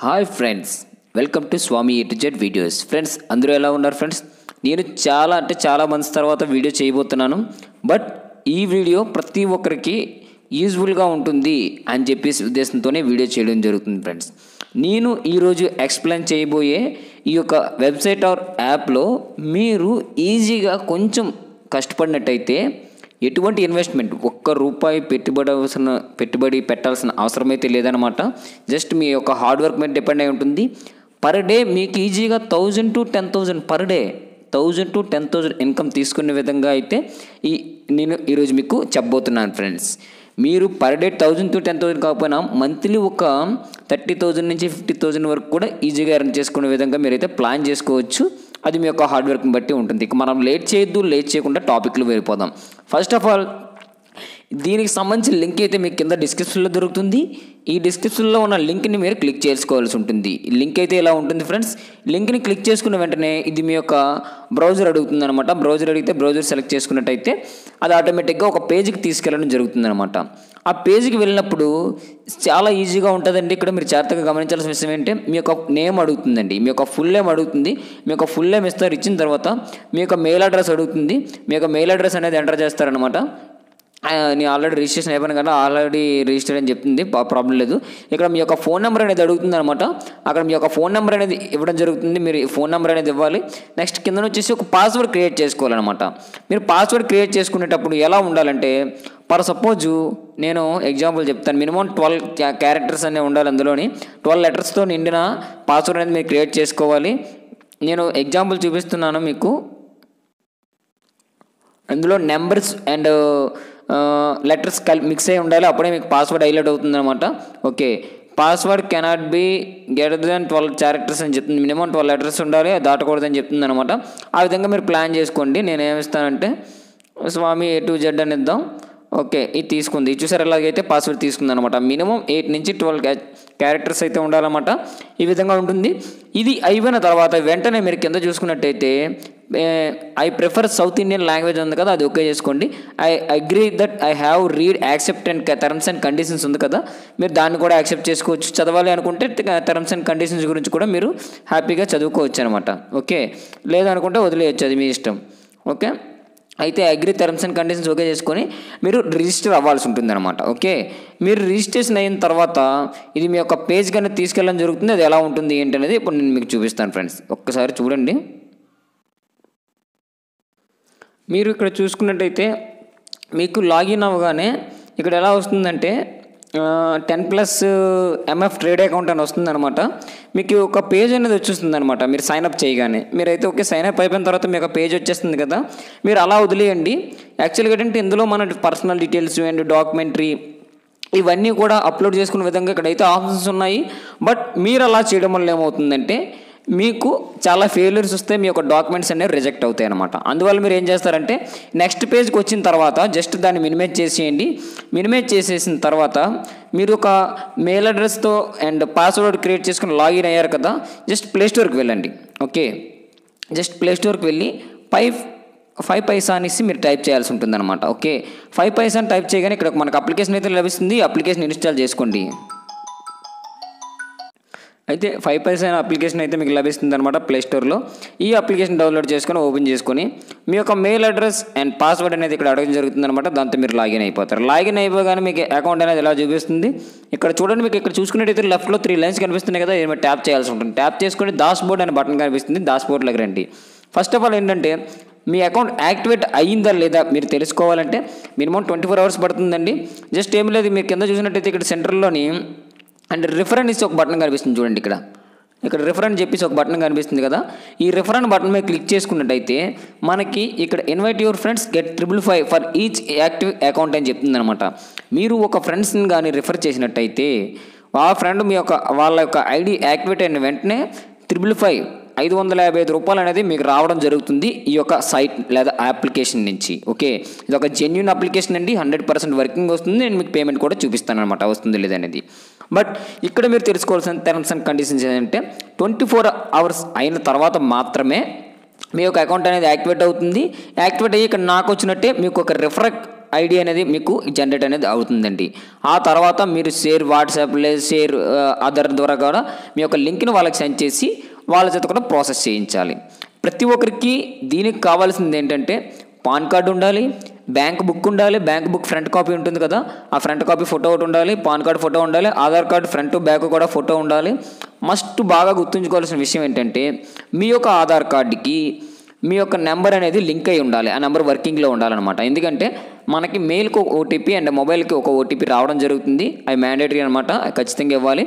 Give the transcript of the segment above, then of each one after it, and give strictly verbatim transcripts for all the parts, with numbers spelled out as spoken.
Hi friends, welcome to Swami A to Z videos. Friends, అందరూ ఎలా ఉన్నారు? ఫ్రెండ్స్, నేను చాలా అంటే చాలా మంత్స్ తర్వాత వీడియో చేయబోతున్నాను. బట్ ఈ వీడియో ప్రతి ఒక్కరికి యూజ్ఫుల్గా ఉంటుంది అని చెప్పేసి ఉద్దేశంతోనే వీడియో చేయడం జరుగుతుంది. ఫ్రెండ్స్, నేను ఈరోజు ఎక్స్ప్లెయిన్ చేయబోయే ఈ యొక్క వెబ్సైట్ ఆర్ యాప్లో మీరు ఈజీగా కొంచెం కష్టపడినట్టయితే ఎటువంటి ఇన్వెస్ట్మెంట్ ఒక్క రూపాయి పెట్టుబడి అవసరం పెట్టుబడి పెట్టాల్సిన అవసరం అయితే లేదనమాట. జస్ట్ మీ యొక్క హార్డ్ వర్క్ మీద డిపెండ్ అయి ఉంటుంది. పర్ డే మీకు ఈజీగా thousand to ten thousand per day thousand to ten thousand income తీసుకునే విధంగా అయితే ఈ నేను ఈరోజు మీకు చెప్పబోతున్నాను. ఫ్రెండ్స్, మీరు per day thousand to ten thousand కాకపోయినా మంత్లీ ఒక థర్టీ థౌజండ్ నుంచి ఫిఫ్టీ థౌజండ్ వరకు కూడా ఈజీగా ఎర్న్ చేసుకునే విధంగా మీరైతే ప్లాన్ చేసుకోవచ్చు. అది మీ యొక్క హార్డ్ వర్క్ని బట్టి ఉంటుంది. ఇక మనం లేట్ చేయొద్దు. లేట్ చేయకుండా టాపిక్లు వెళ్ళిపోదాం. ఫస్ట్ ఆఫ్ ఆల్, దీనికి సంబంధించిన లింక్ అయితే మీకు కింద డిస్క్రిప్షన్లో దొరుకుతుంది. ఈ డిస్క్రిప్షన్లో ఉన్న లింక్ని మీరు క్లిక్ చేసుకోవాల్సి ఉంటుంది. లింక్ అయితే ఇలా ఉంటుంది. ఫ్రెండ్స్, లింక్ని క్లిక్ చేసుకున్న వెంటనే ఇది మీ యొక్క బ్రౌజర్ అడుగుతుంది అనమాట. బ్రౌజర్ అడిగితే బ్రౌజర్ సెలెక్ట్ చేసుకున్నట్టయితే అది ఆటోమేటిక్గా ఒక పేజీకి తీసుకెళ్ళడం జరుగుతుంది అనమాట. ఆ పేజీకి వెళ్ళినప్పుడు చాలా ఈజీగా ఉంటుందండి. ఇక్కడ మీరు జాగ్రత్తగా గమనించాల్సిన విషయం ఏంటంటే మీ యొక్క నేమ్ అడుగుతుందండి, మీ యొక్క ఫుల్ నేమ్ అడుగుతుంది. మీ యొక్క ఫుల్ నేమ్ ఇస్తారు. ఇచ్చిన తర్వాత మీ యొక్క మెయిల్ అడ్రస్ అడుగుతుంది. మీ యొక్క మెయిల్ అడ్రస్ అనేది ఎంటర్ చేస్తారనమాట. నేను ఆల్రెడీ రిజిస్ట్రేషన్ అయిపోయాను కదా, ఆల్రెడీ రిజిస్టర్ అని చెప్తుంది, ప్రాబ్లం లేదు. ఇక్కడ మీ యొక్క ఫోన్ నెంబర్ అనేది అడుగుతుంది అనమాట. అక్కడ మీ యొక్క ఫోన్ నెంబర్ అనేది ఇవ్వడం జరుగుతుంది. మీరు ఫోన్ నెంబర్ అనేది ఇవ్వాలి. నెక్స్ట్ కింద వచ్చేసి ఒక పాస్వర్డ్ క్రియేట్ చేసుకోవాలన్నమాట. మీరు పాస్వర్డ్ క్రియేట్ చేసుకునేటప్పుడు ఎలా ఉండాలంటే, పర్ సపోజు నేను ఎగ్జాంపుల్ చెప్తాను, మినిమం ట్వెల్వ్ క్యారెక్టర్స్ అనేవి ఉండాలి. అందులోని ట్వెల్వ్ లెటర్స్తో నిండిన పాస్వర్డ్ అనేది మీరు క్రియేట్ చేసుకోవాలి. నేను ఎగ్జాంపుల్ చూపిస్తున్నాను మీకు. అందులో నెంబర్స్ అండ్ లెటర్స్ కల్ మిక్స్ అయ్యి ఉండాలి. అప్పుడే మీకు పాస్వర్డ్ హైలైట్ అవుతుంది అనమాట. Okay, password cannot be greater than twelve characters అని చెప్తుంది. మినిమం ట్వెల్వ్ లెటర్స్ ఉండాలి, దాటకూడదని చెప్తుంది అనమాట. ఆ విధంగా మీరు ప్లాన్ చేసుకోండి. నేనేమిస్తానంటే స్వామి ఏ టు జెడ్ అని ఇద్దాం. ఓకే, ఇది తీసుకుంది. ఇది చూసారు, ఎలాగైతే పాస్వర్డ్ తీసుకుంది అనమాట. మినిమం ఎయిట్ నుంచి ట్వెల్వ్ క్యారెక్టర్స్ అయితే ఉండాలన్నమాట. ఈ విధంగా ఉంటుంది. ఇది అయిపోయిన తర్వాత వెంటనే మీరు కింద చూసుకున్నట్టయితే I prefer South Indian language ఉంది కదా, అది ఓకే చేసుకోండి. I agree that I have read accept and terms and conditions ఉంది కదా, మీరు దాన్ని కూడా యాక్సెప్ట్ చేసుకోవచ్చు. చదవాలి అనుకుంటే టర్మ్స్ అండ్ కండిషన్స్ గురించి కూడా మీరు హ్యాపీగా చదువుకోవచ్చు అనమాట. ఓకే, లేదనుకుంటే వదిలేయచ్చు, అది మీ ఇష్టం. ఓకే, అయితే agree terms and conditions okay చేసుకొని మీరు రిజిస్టర్ అవ్వాల్సి ఉంటుందన్నమాట. ఓకే, మీరు రిజిస్ట్రేషన్ అయిన తర్వాత ఇది మీ యొక్క పేజ్ కన్నా తీసుకెళ్ళడం జరుగుతుంది. అది ఎలా ఉంటుంది ఏంటి అనేది ఇప్పుడు నేను మీకు చూపిస్తాను. ఫ్రెండ్స్, ఒక్కసారి చూడండి. మీరు ఇక్కడ చూసుకున్నట్టయితే మీకు లాగిన్ అవ్వగానే ఇక్కడ ఎలా వస్తుందంటే ten plus MF trade account అని వస్తుందన్నమాట. మీకు ఒక పేజ్ అనేది వచ్చేస్తుంది అనమాట. మీరు సైన్అప్ చేయగానే మీరైతే ఓకే సైన్అప్ అయిపోయిన తర్వాత మీకు ఒక పేజ్ వచ్చేస్తుంది కదా, మీరు అలా వదిలేయండి. యాక్చువల్గా ఏంటంటే ఇందులో మన పర్సనల్ డీటెయిల్స్ అండ్ డాక్యుమెంటరీ ఇవన్నీ కూడా అప్లోడ్ చేసుకునే విధంగా ఇక్కడైతే ఆప్షన్స్ ఉన్నాయి. బట్ మీరు అలా చేయడం వల్ల ఏమవుతుందంటే మీకు చాలా ఫెయిల్యూర్స్ వస్తే మీ యొక్క డాక్యుమెంట్స్ అనేవి రిజెక్ట్ అవుతాయి అనమాట. అందువల్ల మీరు ఏం చేస్తారంటే నెక్స్ట్ పేజ్కి వచ్చిన తర్వాత జస్ట్ దాన్ని మినిమేట్ చేసేయండి. మినిమేట్ చేసేసిన తర్వాత మీరు ఒక మెయిల్ అడ్రస్తో అండ్ పాస్వర్డ్ క్రియేట్ చేసుకుని లాగిన్ అయ్యారు కదా, జస్ట్ ప్లే స్టోర్కి వెళ్ళండి. ఓకే, జస్ట్ ప్లే స్టోర్కి వెళ్ళి ఫైవ్ ఫైవ్ పైసా అనేసి మీరు టైప్ చేయాల్సి ఉంటుందన్నమాట. ఓకే, ఫైవ్ పైసా అని టైప్ చేయగానే ఇక్కడ మనకు అప్లికేషన్ అయితే లభిస్తుంది. అప్లికేషన్ ఇన్స్టాల్ చేసుకోండి. అయితే ఫైవ్ పైసా అయిన అప్లికేషన్ అయితే మీకు లభిస్తుంది అనమాట ప్లేస్టోర్లో. ఈ అప్లికేషన్ డౌన్లోడ్ చేసుకొని ఓపెన్ చేసుకొని మీ యొక్క మెయిల్ అడ్రస్ అండ్ పాస్వర్డ్ అనేది ఇక్కడ అడగడం జరుగుతుంది అనమాట. దాంతో మీరు లాగిన్ అయిపోతారు. లాగిన్ అయిపోగానే మీకు అకౌంట్ అనేది ఎలా చూపిస్తుంది ఇక్కడ చూడండి. మీకు ఇక్కడ చూసుకునేటైతే లెఫ్ట్లో త్రీ లైన్స్ కనిపిస్తున్నాయి కదా, మీరు ట్యాప్ చేయాల్సి ఉంటుంది. ట్యాప్ చేసుకొని డాష్ బోర్డ్ అనే బటన్ కనిపిస్తుంది. డాష్ బోర్డ్లోకి రండి. ఫస్ట్ ఆఫ్ ఆల్ ఏంటంటే మీ అకౌంట్ యాక్టివేట్ అయ్యిందా లేదా మీరు తెలుసుకోవాలంటే మినిమం ట్వంటీ ఫోర్ అవర్స్ పడుతుందండి. జస్ట్ ఏమి లేదు, మీరు కింద చూసినట్టయితే ఇక్కడ సెంటర్లోని అండ్ రిఫర్ అనేసి ఒక బటన్ కనిపిస్తుంది చూడండి. ఇక్కడ ఇక్కడ రిఫర్ అని చెప్పేసి ఒక బటన్ కనిపిస్తుంది కదా, ఈ రిఫర్ అని బటన్ మీద క్లిక్ చేసుకున్నట్టయితే మనకి ఇక్కడ invite your friends get triple five for each active account అని చెప్తుంది అనమాట. మీరు ఒక ఫ్రెండ్స్ని కానీ రిఫర్ చేసినట్టయితే ఆ ఫ్రెండ్ మీ యొక్క వాళ్ళ యొక్క ఐడి యాక్టివేట్ అయిన వెంటనే ట్రిపుల్ ఫైవ్ ఐదు వందల యాభై ఐదు రూపాయలు అనేది మీకు రావడం జరుగుతుంది ఈ యొక్క సైట్ లేదా అప్లికేషన్ నుంచి. ఓకే, ఇది ఒక జెన్యున్ అప్లికేషన్ అండి, హండ్రెడ్ పర్సెంట్ వర్కింగ్ వస్తుంది. నేను మీకు పేమెంట్ కూడా చూపిస్తాను అనమాట, వస్తుంది లేదనేది. బట్ ఇక్కడ మీరు తెలుసుకోవాల్సిన టర్మ్స్ అండ్ కండిషన్స్ ఏంటంటే ట్వంటీ ఫోర్ అవర్స్ అయిన తర్వాత మాత్రమే మీ యొక్క అకౌంట్ అనేది యాక్టివేట్ అవుతుంది. యాక్టివేట్ అయ్యి ఇక్కడ నాకు వచ్చినట్టే మీకు ఒక రిఫర్ ఐడి అనేది మీకు జనరేట్ అనేది అవుతుందండి. ఆ తర్వాత మీరు షేర్ వాట్సాప్ లేదా షేర్ అదర్ ద్వారా కూడా మీ యొక్క లింక్ను వాళ్ళకి సెండ్ చేసి వాళ్ళ చేత కూడా ప్రాసెస్ చేయించాలి. ప్రతి ఒక్కరికి దీనికి కావాల్సింది ఏంటంటే పాన్ కార్డు ఉండాలి, బ్యాంక్ బుక్ ఉండాలి, బ్యాంక్ బుక్ ఫ్రంట్ కాపీ ఉంటుంది కదా, ఆ ఫ్రంట్ కాపీ ఫోటో ఒకటి ఉండాలి, పాన్ కార్డు ఫోటో ఉండాలి, ఆధార్ కార్డు ఫ్రంట్ బ్యాక్ కూడా ఫోటో ఉండాలి. మస్ట్ బాగా గుర్తుంచుకోవాల్సిన విషయం ఏంటంటే మీ యొక్క ఆధార్ కార్డుకి మీ యొక్క నెంబర్ అనేది లింక్ అయి ఉండాలి, ఆ నెంబర్ వర్కింగ్లో ఉండాలన్నమాట. ఎందుకంటే మనకి మెయిల్కి ఒక ఓటీపీ అండ్ మొబైల్కి ఒక ఓటీపీ రావడం జరుగుతుంది, అవి మ్యాండేటరీ అనమాట, ఖచ్చితంగా ఇవ్వాలి.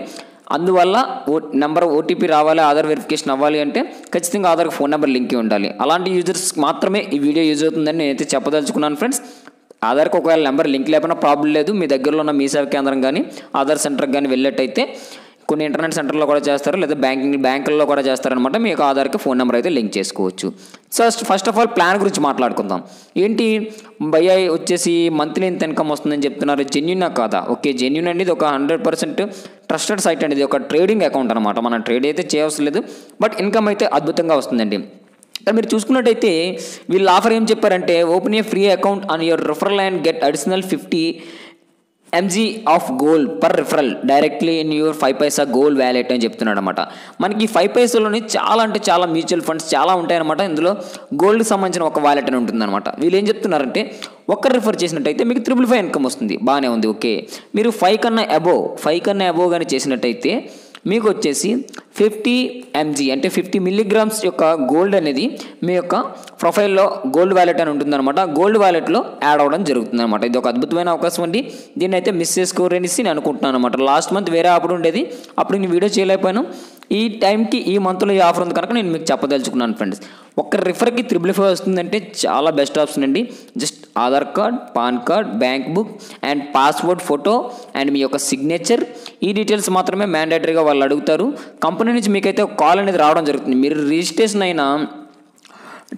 అందువల్ల ఓ నెంబర్ ఓటీపీ రావాలి, ఆధార్ వెరిఫికేషన్ అవ్వాలి అంటే ఖచ్చితంగా ఆధార్కి ఫోన్ నెంబర్ లింక్ ఉండాలి. అలాంటి యూజర్స్ మాత్రమే ఈ వీడియో యూజ్ అవుతుందని నేనైతే చెప్పదలుచుకున్నాను ఫ్రెండ్స్. ఆధార్కి ఒకవేళ నెంబర్ లింక్ లేకపోయినా ప్రాబ్లం లేదు, మీ దగ్గరలో ఉన్న మీ సేవ కేంద్రం కానీ ఆధార్ సెంటర్కి కానీ వెళ్ళేటైతే కొన్ని ఇంటర్నెట్ సెంటర్లో కూడా చేస్తారు, లేదా బ్యాంకింగ్ బ్యాంకుల్లో కూడా చేస్తారనమాట. మీ యొక్క ఆధార్కి ఫోన్ నెంబర్ అయితే లింక్ చేసుకోవచ్చు. So first of all plan గురించి మాట్లాడుకుందాం. ఏంటి భయ్యా వచ్చేసి మంత్లీ ఎంత ఇన్కమ్ వస్తుందని చెప్తున్నారు, జెన్యునా కాదా? ఓకే, జెన్యున్ అనేది ఒక హండ్రెడ్ పర్సెంట్ ట్రస్టెడ్ సైట్ అండి, ఇది ఒక ట్రేడింగ్ అకౌంట్ అనమాట. మనం ట్రేడ్ అయితే చేయవలసిన లేదు, బట్ ఇన్కమ్ అయితే అద్భుతంగా వస్తుందండి. మీరు చూసుకున్నట్టయితే వీళ్ళు ఆఫర్ ఏం చెప్పారంటే open a free account on your referral and get additional fifty MG of gold per referral directly in your five paisa gold wallet అని చెప్తున్నాడు అనమాట. మనకి ఫైవ్ పైసాలోని చాలా అంటే చాలా మ్యూచువల్ ఫండ్స్ చాలా ఉంటాయన్నమాట. ఇందులో గోల్డ్కి సంబంధించిన ఒక వ్యాలెట్ అని ఉంటుందన్నమాట. వీళ్ళు ఏం చెప్తున్నారంటే ఒక్కరు రిఫర్ చేసినట్టయితే మీకు త్రిబుల్ ఫైవ్ ఇన్కమ్ వస్తుంది, బాగానే ఉంది. ఓకే, మీరు ఫైవ్ కన్నా అబోవ్ ఫైవ్ కన్నా అబోవ్ కానీ చేసినట్టయితే మీకు వచ్చేసి ఫిఫ్టీ ఎంజీ అంటే ఫిఫ్టీ మిల్లీగ్రామ్స్ యొక్క గోల్డ్ అనేది మీ యొక్క ప్రొఫైల్లో గోల్డ్ వ్యాలెట్ అని ఉంటుందన్నమాట. గోల్డ్ వ్యాలెట్లో యాడ్ అవ్వడం జరుగుతుంది అనమాట. ఇది ఒక అద్భుతమైన అవకాశం అండి, దీన్ని అయితే మిస్ చేసుకోరనేసి నేను అనుకుంటున్నాను అనమాట. లాస్ట్ మంత్ వేరే ఆఫర్ ఉండేది, అప్పుడు నేను వీడియో చేయలేకపోయాను. ఈ టైంకి ఈ మంత్లో ఈ ఆఫర్ ఉంది కనుక నేను మీకు చెప్పదలుచుకున్నాను ఫ్రెండ్స్. ఒక్క రిఫర్కి త్రిబుల్ ఫైవ్ వస్తుందంటే చాలా బెస్ట్ ఆప్షన్ అండి. Just Aadhaar card, PAN card, bank book and password photo and మీ యొక్క సిగ్నేచర్, ఈ డీటెయిల్స్ మాత్రమే మ్యాండేటరీగా వాళ్ళు అడుగుతారు. కంపెనీ నుంచి మీకైతే ఒక కాల్ అనేది రావడం జరుగుతుంది. మీరు రిజిస్ట్రేషన్ అయినా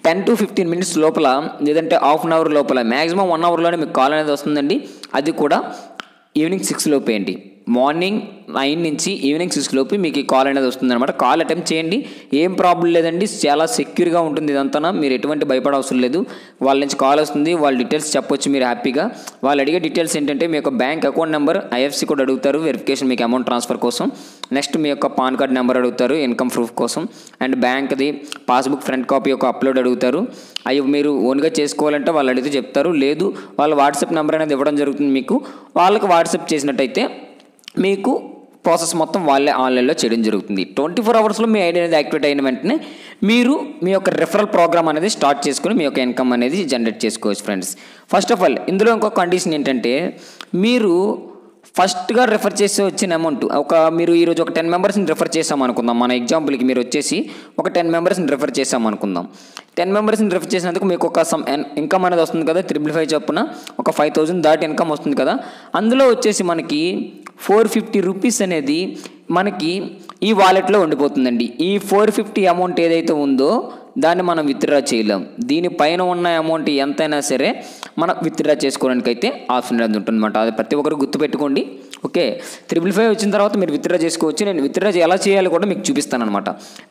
టెన్ టు ఫిఫ్టీన్ మినిట్స్ లోపల, లేదంటే హాఫ్ అన్ అవర్ లోపల, మ్యాక్సిమం వన్ అవర్లోనే మీకు కాల్ అనేది వస్తుందండి. అది కూడా ఈవినింగ్ సిక్స్ లోపే అండి. మార్నింగ్ నైన్ నుంచి ఈవినింగ్ సిక్స్ లోపు మీకు ఈ కాల్ అనేది వస్తుందన్నమాట. కాల్ అటెంప్ట్ చేయండి, ఏం ప్రాబ్లం లేదండి, చాలా సెక్యూర్గా ఉంటుంది ఇదంతా. మీరు ఎటువంటి భయపడ అవసరం లేదు, వాళ్ళ నుంచి కాల్ వస్తుంది, వాళ్ళ డీటెయిల్స్ చెప్పొచ్చు మీరు హ్యాపీగా. వాళ్ళు అడిగే డీటెయిల్స్ ఏంటంటే మీ యొక్క bank account number, IFSC code అడుగుతారు వెరిఫికేషన్ మీకు అమౌంట్ ట్రాన్స్ఫర్ కోసం. నెక్స్ట్ మీ యొక్క పాన్ కార్డ్ నెంబర్ అడుగుతారు ఇన్కమ్ ప్రూఫ్ కోసం, అండ్ బ్యాంక్ది పాస్బుక్ ఫ్రంట్ కాపీ యొక్క అప్లోడ్ అడుగుతారు. అవి మీరు ఓన్గా చేసుకోవాలంటే వాళ్ళు అడిగితే చెప్తారు, లేదు వాళ్ళ వాట్సాప్ నెంబర్ అనేది ఇవ్వడం జరుగుతుంది మీకు. వాళ్ళకి వాట్సాప్ చేసినట్టయితే మీకు ప్రాసెస్ మొత్తం వాళ్ళే ఆన్లైన్లో చేయడం జరుగుతుంది. ట్వంటీ ఫోర్ అవర్స్లో మీ ఐడి అనేది యాక్టివేట్ అయిన వెంటనే మీరు మీ యొక్క రిఫరల్ ప్రోగ్రామ్ అనేది స్టార్ట్ చేసుకుని మీ యొక్క ఇన్కమ్ అనేది జనరేట్ చేసుకోవచ్చు ఫ్రెండ్స్. ఫస్ట్ ఆఫ్ ఆల్ ఇందులో ఇంకో కండిషన్ ఏంటంటే మీరు ఫస్ట్గా రిఫర్ చేసి వచ్చిన అమౌంట్, ఒక మీరు ఈరోజు ఒక టెన్ మెంబర్స్ని రిఫర్ చేసామనుకుందాం. మన ఎగ్జాంపుల్కి మీరు వచ్చేసి ఒక టెన్ మెంబర్స్ని రిఫర్ చేసామనుకుందాం. టెన్ మెంబర్స్ని రిఫర్ చేసినందుకు మీకు ఒక సమ్ ఇన్కమ్ అనేది వస్తుంది కదా, త్రిబుల్ ఫైవ్ చొప్పున ఒక ఫైవ్ థౌజండ్ దాటి ఇన్కమ్ వస్తుంది కదా. అందులో వచ్చేసి మనకి ఫోర్ ఫిఫ్టీ రూపీస్ అనేది మనకి ఈ వాలెట్లో ఉండిపోతుందండి. ఈ ఫోర్ ఫిఫ్టీ అమౌంట్ ఏదైతే ఉందో దాన్ని మనం విత్డ్రా చేయలేం. దీనిపైన ఉన్న అమౌంట్ ఎంతైనా సరే మనం విత్డ్రా చేసుకోవడానికి అయితే ఆప్షన్ అనేది ఉంటుందన్నమాట. అది ప్రతి ఒక్కరు గుర్తుపెట్టుకోండి. ఓకే, త్రిబుల్ ఫైవ్ వచ్చిన తర్వాత మీరు విత్డ్రా చేసుకోవచ్చు. నేను విత్డ్రా ఎలా చేయాలో కూడా మీకు చూపిస్తాను అనమాట.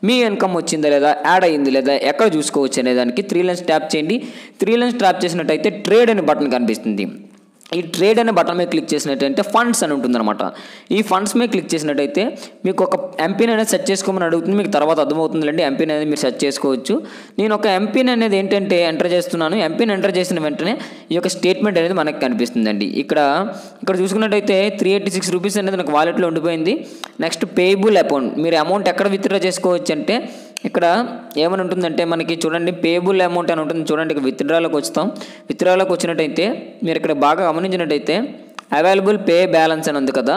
మీ ఇన్కమ్ వచ్చిందా లేదా, యాడ్ అయ్యింది లేదా, ఎక్కడ చూసుకోవచ్చు అనే దానికి త్రీ లైన్స్ ట్యాప్ చేయండి. త్రీ లైన్స్ ట్యాప్ చేసినట్టయితే ట్రేడ్ అనే బటన్ కనిపిస్తుంది. ఈ ట్రేడ్ అనే బటన్ మీద క్లిక్ చేసినట్టయితే ఫండ్స్ అని ఉంటుందన్నమాట. ఈ ఫండ్స్ మీద క్లిక్ చేసినట్టయితే మీకు ఒక ఎంపీని అనేది సెట్ చేసుకోమని అడుగుతుంది, మీకు తర్వాత అర్థమవుతుందండి. ఎంపీని అనేది మీరు సెట్ చేసుకోవచ్చు. నేను ఒక ఎంపీని అనేది ఏంటంటే ఎంటర్ చేస్తున్నాను. ఎంపీని ఎంటర్ చేసిన వెంటనే ఈ యొక్క స్టేట్మెంట్ అనేది మనకు కనిపిస్తుందండి. ఇక్కడ ఇక్కడ చూసుకున్నట్టయితే త్రీ ఎయిటీ సిక్స్ రూపీస్ అనేది నాకు వాలెట్లో ఉండిపోయింది. నెక్స్ట్ పేయబుల్ అకౌంట్, మీరు అమౌంట్ ఎక్కడ విత్డ్రా చేసుకోవచ్చు అంటే ఇక్కడ ఏమని ఉంటుందంటే మనకి చూడండి పేయబుల్ అమౌంట్ అని ఉంటుంది. చూడండి ఇక్కడ విత్డ్రాలోకి వచ్చాం. విత్డ్రాలోకి వచ్చినట్టయితే మీరు ఇక్కడ బాగా గమనించినట్టయితే అవైలబుల్ పే బ్యాలెన్స్ అని ఉంది కదా,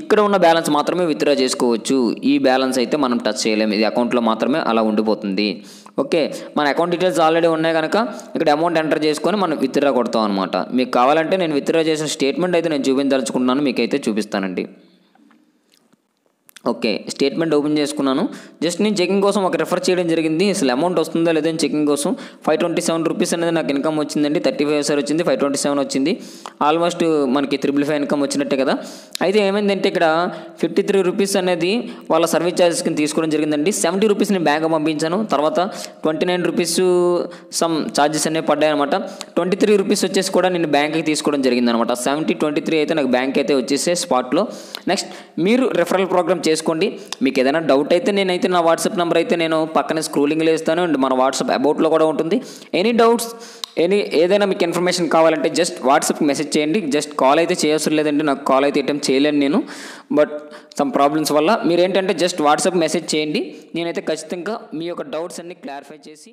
ఇక్కడ ఉన్న బ్యాలెన్స్ మాత్రమే విత్డ్రా చేసుకోవచ్చు. ఈ బ్యాలెన్స్ అయితే మనం టచ్ చేయలేము, ఇది అకౌంట్లో మాత్రమే అలా ఉండిపోతుంది. ఓకే, మన అకౌంట్ డీటెయిల్స్ ఆల్రెడీ ఉన్నాయి కనుక ఇక్కడ అమౌంట్ ఎంటర్ చేసుకొని మనం విత్డ్రా కొడతాం అనమాట. మీకు కావాలంటే నేను విత్డ్రా చేసిన స్టేట్మెంట్ అయితే నేను చూపించదలుచుకున్నాను, మీకైతే చూపిస్తానండి. Okay, statement open cheskunnanu. Just nenu checking kosam oka refer cheyadam jarigindi. Asalu amount ostunda ledha ani checking kosam five twenty-seven rupees anedi naaku income ochindandi. thirty-five sir ochindi, five twenty-seven ochindi. Almost manaki triple five income ochinatte kada. Aithe emendante ikkada fifty-three rupees anedi valla service charges ki teeskodam jarigindandi. seventy rupees ni bank pampinchanu. Tarvata twenty-nine rupees some charges ane paddayi anamata. twenty-three rupees vachesi kuda nenu bank ki teeskodam jarigindi anamata. seventy twenty-three aithe naaku bank aithe vachese spot lo. Next meeru referral program చేసుకోండి. మీకు ఏదైనా doubt అయితే నేనైతే నా WhatsApp number అయితే నేను పక్కనే scrolling లో ఇస్తాను అండ్ మన వాట్సాప్ అబౌట్ లో కూడా ఉంటుంది. ఎనీ డౌట్స్ ఎనీ ఏదైనా మీకు ఇన్ఫర్మేషన్ కావాలంటే జస్ట్ వాట్సాప్ మెసేజ్ చేయండి. జస్ట్ కాల్ అయితే చేయవసరం లేదండి. నాకు కాల్ అయితే అటెంప్ట్ చేయలేను నేను, బట్ సమ్ ప్రాబ్లమ్స్ వల్ల మీరు ఏంటంటే జస్ట్ వాట్సాప్ మెసేజ్ చేయండి. నేనైతే ఖచ్చితంగా మీ యొక్క డౌట్స్ అన్ని క్లారిఫై చేసి